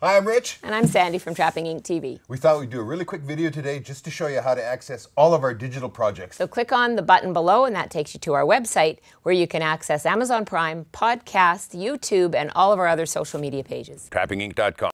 Hi, I'm Rich. And I'm Sandy from Trapping Inc. TV. We thought we'd do a really quick video today just to show you how to access all of our digital projects. So click on the button below and that takes you to our website where you can access Amazon Prime, podcasts, YouTube, and all of our other social media pages. Trappinginc.com.